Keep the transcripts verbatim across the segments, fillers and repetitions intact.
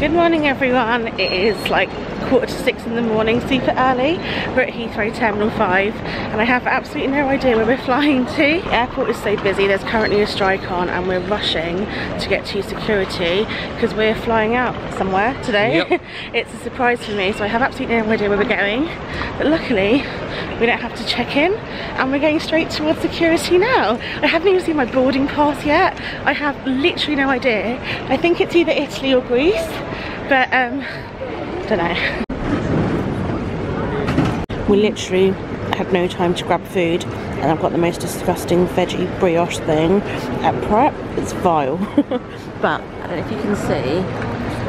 Good morning everyone, it is like quarter to six in the morning, super early. We're at Heathrow Terminal five and I have absolutely no idea where we're flying to. The airport is so busy, there's currently a strike on and we're rushing to get to security because we're flying out somewhere today. Yep. It's a surprise for me, so I have absolutely no idea where we're going. But luckily, we don't have to check in and we're going straight towards security now. I haven't even seen my boarding pass yet. I have literally no idea. I think it's either Italy or Greece. But um, don't know. We literally had no time to grab food, and I've got the most disgusting veggie brioche thing at Prep. It's vile, but I don't know if you can see.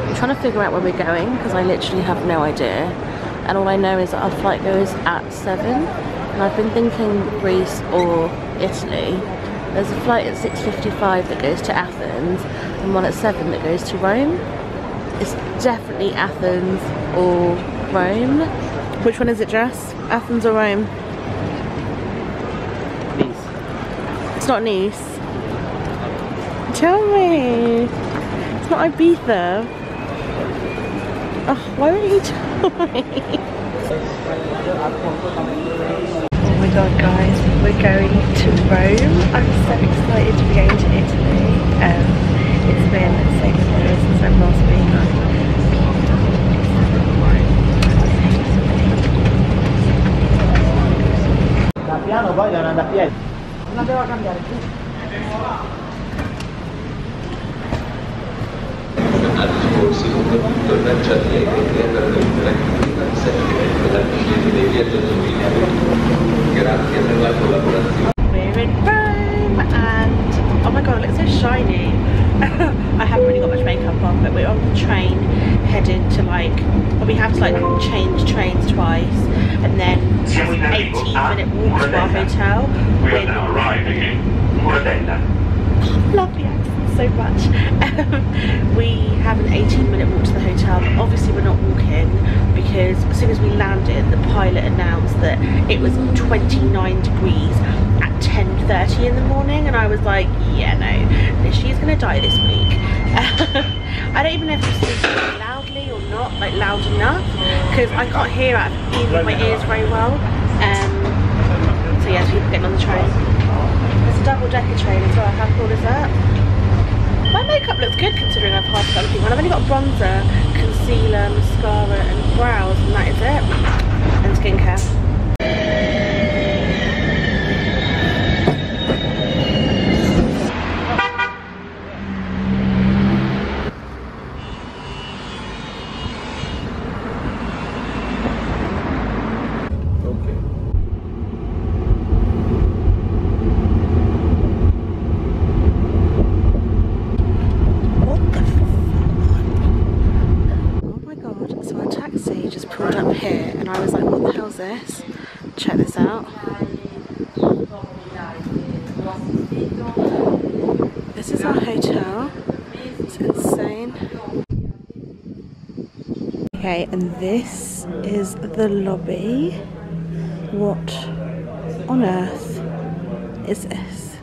I'm trying to figure out where we're going because I literally have no idea, and all I know is that our flight goes at seven. And I've been thinking Greece or Italy. There's a flight at six fifty-five that goes to Athens, and one at seven that goes to Rome. It's definitely Athens or Rome. Which one is it, Jess? Athens or Rome? Nice. It's not Nice. Tell me. It's not Ibiza. Oh, why won't you tell me? Oh my god, guys. We're going to Rome. I'm so excited to be going to Italy. Um, it's been six years since I've last been. Piano poi devono andare a piedi. Non devo cambiare più. Al suo secondo punto il lanciatore che perde il trentasette per cento dal discese dei viaggiatori in apertura. Grazie per la collaborazione. We're in Rome and oh my god, it looks so shiny. I haven't really got much makeup on, but we're on the train headed to like, well, we have to like change trains twice and then it's an eighteen minute walk to our hotel. We are now arriving in Moradella. Love the accent so much. Um, we have an eighteen minute walk to the hotel, but obviously we're not walking because as soon as we landed, the pilot announced that it was twenty-nine degrees at ten thirty in the morning, and I was like, yeah, no, she's gonna die this week. I don't even know if I'm speaking loudly or not, like loud enough, because I can't hear out of either of my ears very well. Um, so yeah, people getting on the train. There's a double-decker train as well. How cool is that? My makeup looks good considering I've hardly done anything. Well, I've only got bronzer, concealer, mascara, and brows, and that is it. And skincare. This. Check this out. This is our hotel. It's insane. Okay, and this is the lobby. What on earth is this?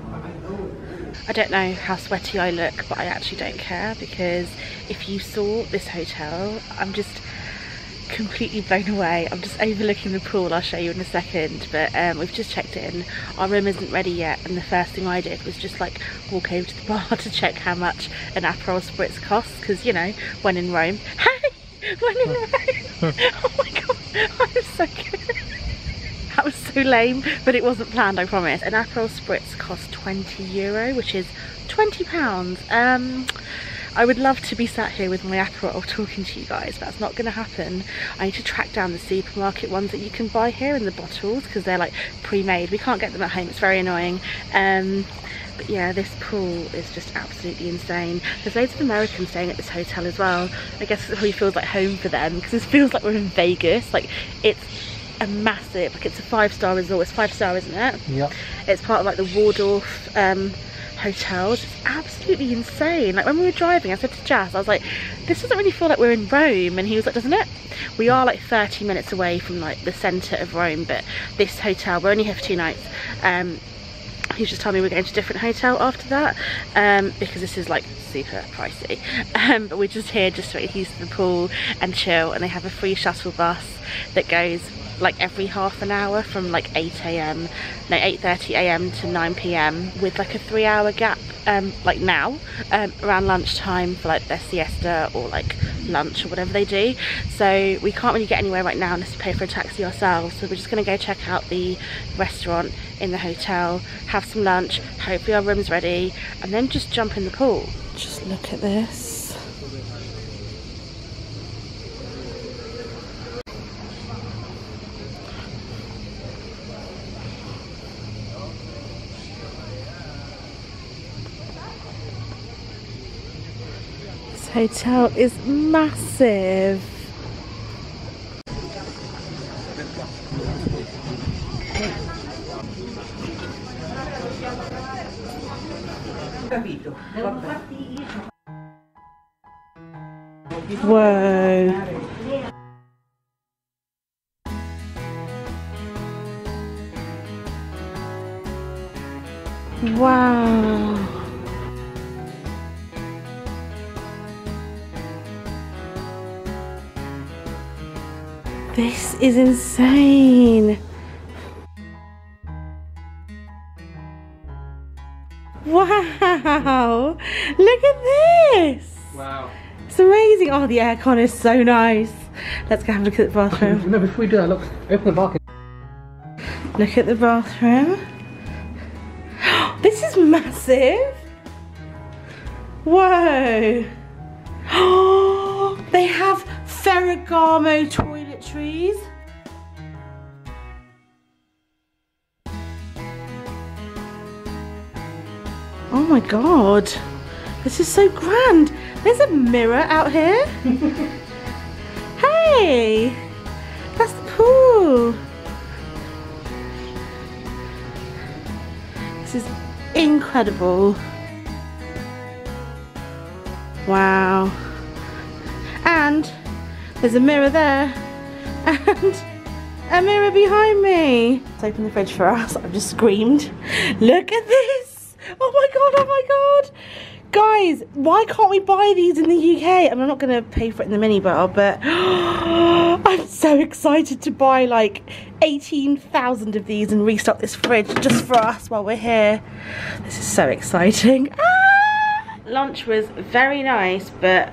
I don't know how sweaty I look, but I actually don't care because if you saw this hotel, I'm just completely blown away. I'm just overlooking the pool. I'll show you in a second, but um, we've just checked in. Our room isn't ready yet, and the first thing I did was just like walk over to the bar to check how much an Aperol spritz costs, because you know, when in Rome. Hey, when in Rome. Oh my god, I'm so good. That was so lame, but it wasn't planned, I promise. An Aperol spritz costs twenty euro, which is twenty pounds. Um, I would love to be sat here with my Aperol talking to you guys, but that's not going to happen. I need to track down the supermarket ones that you can buy here in the bottles because they're like pre-made. We can't get them at home, it's very annoying. Um, but yeah, this pool is just absolutely insane. There's loads of Americans staying at this hotel as well. I guess it probably feels like home for them because it feels like we're in Vegas. Like it's a massive, like it's a five-star resort. It's five-star, isn't it? Yeah. It's part of like the Waldorf um, hotels. It's absolutely insane. Like when we were driving, I said to Jass, I was like, this doesn't really feel like we're in Rome, and he was like, doesn't it? We are like thirty minutes away from like the centre of Rome, but this hotel, we're only here for two nights. Um, he just told me we're going to a different hotel after that um, because this is like super pricey, um, but we're just here just to use the pool and chill, and they have a free shuttle bus that goes like every half an hour from like eight a m no eight thirty a m to nine p m with like a three hour gap, um, like now um, around lunchtime for like their siesta or like lunch or whatever they do. So we can't really get anywhere right now unless we pay for a taxi ourselves, so we're just going to go check out the restaurant in the hotel, have some lunch, hopefully our room's ready, and then just jump in the pool. Just look at this. Hotel is massive. Whoa. Wow. This is insane. Wow, look at this. Wow. It's amazing. Oh, the aircon is so nice. Let's go have a look at the bathroom. No, before we do that, look, open the balcony. Look at the bathroom. This is massive. Whoa. Oh, they have Ferragamo toilet trees. Oh my god, this is so grand. There's a mirror out here. Hey, that's the pool. This is incredible. Wow. And there's a mirror there. And a mirror behind me. Let's open the fridge for us. I've just screamed. Look at this. Oh my god, oh my god. Guys, why can't we buy these in the U K? I'm not going to pay for it in the minibar, but I'm so excited to buy like eighteen thousand of these and restock this fridge just for us while we're here. This is so exciting. Ah! Lunch was very nice, but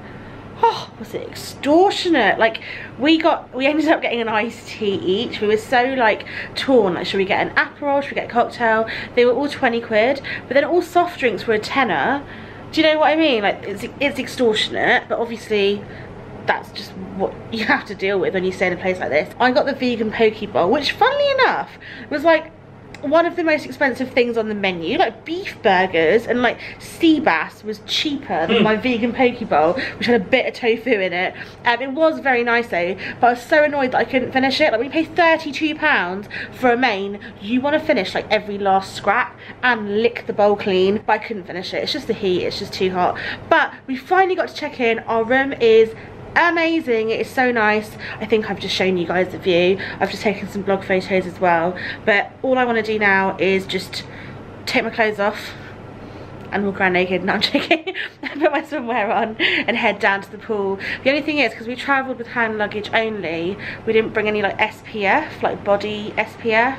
oh, was it extortionate? Like we got, we ended up getting an iced tea each. We were so like torn, like should we get an Aperol, should we get a cocktail? They were all twenty quid, but then all soft drinks were a tenner. Do you know what I mean? Like it's, it's extortionate, but obviously that's just what you have to deal with when you stay in a place like this. I got the vegan poke bowl, which funnily enough was like one of the most expensive things on the menu. Like beef burgers and like sea bass was cheaper than mm. my vegan poke bowl, which had a bit of tofu in it. Um, it was very nice though, but I was so annoyed that I couldn't finish it. Like we paid thirty-two pounds for a main. You want to finish like every last scrap and lick the bowl clean, but I couldn't finish it. It's just the heat, it's just too hot. But we finally got to check in. Our room is amazing. It is so nice. I think I've just shown you guys the view. I've just taken some blog photos as well, but all I want to do now is just take my clothes off and walk around naked. No, I'm joking. I put my swimwear on and head down to the pool. The only thing is, because we travelled with hand luggage only, we didn't bring any like S P F, like body S P F,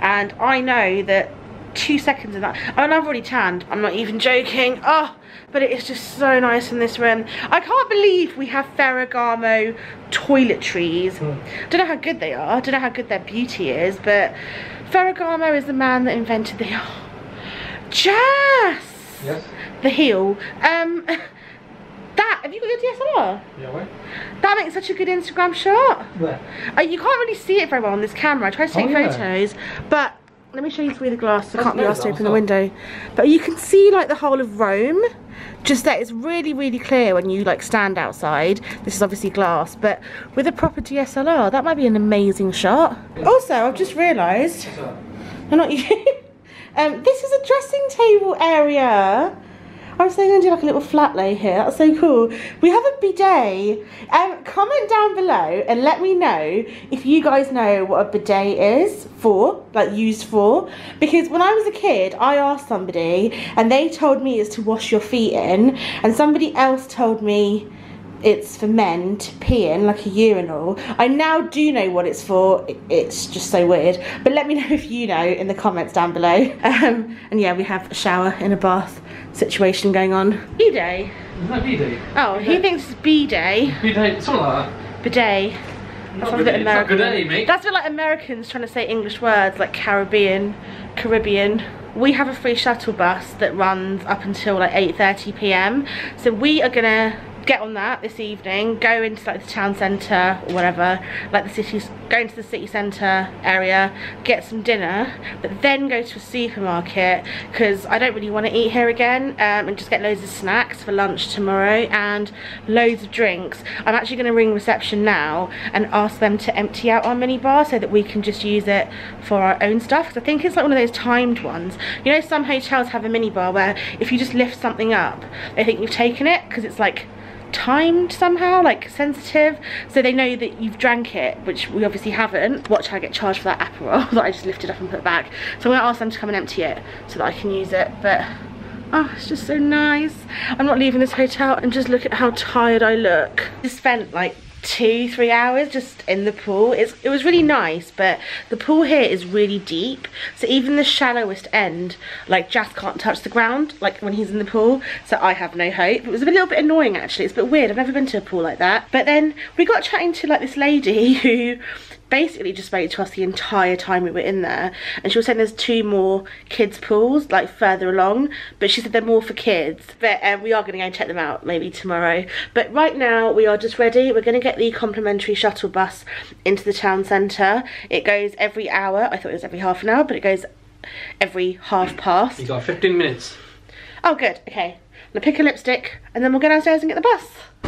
and I know that two seconds of that, I mean, I've already tanned, I'm not even joking. Oh, but it is just so nice in this room. I can't believe we have Ferragamo toiletries. Mm. Don't know how good they are, don't know how good their beauty is, but Ferragamo is the man that invented the oh, Jass! Yes? The heel. Um, that, have you got your D S L R? Yeah, where? That makes such a good Instagram shot. Where? Uh, you can't really see it very well on this camera. I tried to take oh, yeah. photos, but let me show you through the glass. I can't be asked to open the window, but you can see like the whole of Rome. Just that it's really, really clear when you like stand outside. This is obviously glass, but with a proper D S L R, that might be an amazing shot. Also, I've just realised, I'm not you. um, this is a dressing table area. I was thinking I'm gonna do like a little flat lay here. That's so cool. We have a bidet. Um, comment down below and let me know if you guys know what a bidet is for, like used for. Because when I was a kid, I asked somebody and they told me it's to wash your feet in, and somebody else told me it's for men to pee in, like a urinal. I now do know what it's for. It's just so weird. But let me know if you know in the comments down below. Um, and yeah, we have a shower in a bath situation going on. B-day. No, B-day. Oh, he thinks it's B-day. B-day, it's all like that. Bidet. That sounds a bit American. Not bidet, mate. That's for like Americans trying to say English words like Caribbean, Caribbean. We have a free shuttle bus that runs up until like eight thirty p m So we are gonna get on that this evening, go into like the town centre or whatever, like the city's, go into the city centre area, get some dinner, but then go to a supermarket because I don't really want to eat here again, um, and just get loads of snacks for lunch tomorrow and loads of drinks. I'm actually going to ring reception now and ask them to empty out our minibar so that we can just use it for our own stuff, because I think it's like one of those timed ones. You know, some hotels have a minibar where if you just lift something up, they think you've taken it because it's like timed somehow, like sensitive, so they know that you've drank it, which we obviously haven't. Watch how I get charged for that Aperol that I just lifted up and put back. So I'm gonna ask them to come and empty it so that I can use it. But oh, it's just so nice. I'm not leaving this hotel, and just look at how tired I look. I spent like two three hours just in the pool. It's, it was really nice, but the pool here is really deep, so even the shallowest end, like Jass can't touch the ground like when he's in the pool, so I have no hope. It was a little bit annoying actually. It's a bit weird, I've never been to a pool like that. But then we got chatting to like this lady who basically just spoke to us the entire time we were in there, and she was saying there's two more kids pools like further along, but she said they're more for kids. But um, we are going to go and check them out maybe tomorrow. But right now we are just ready. We're going to get the complimentary shuttle bus into the town centre. It goes every hour. I thought it was every half an hour, but it goes every half past. You got fifteen minutes. Oh good, okay. I'm going to pick a lipstick and then we'll go downstairs and get the bus.